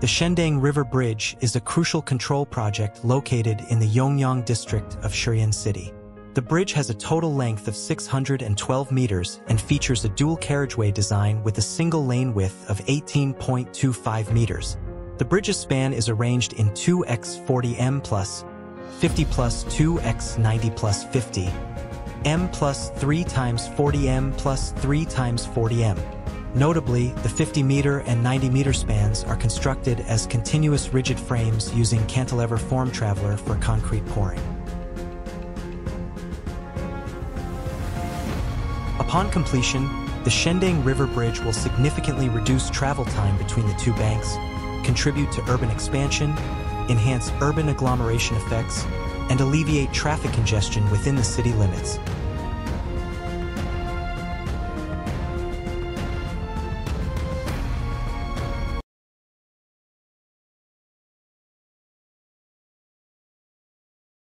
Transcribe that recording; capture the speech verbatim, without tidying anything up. The Shending River Bridge is a crucial control project located in the Yongyang district of Shurian City. The bridge has a total length of six hundred twelve meters and features a dual carriageway design with a single lane width of eighteen point two five meters. The bridge's span is arranged in two by forty meters plus fifty plus two by ninety plus fifty meters plus three times forty meters plus three times forty meters. Notably, the fifty meter and ninety meter spans are constructed as continuous rigid frames using cantilever form traveler for concrete pouring. Upon completion, the Shending River Bridge will significantly reduce travel time between the two banks, contribute to urban expansion, enhance urban agglomeration effects, and alleviate traffic congestion within the city limits.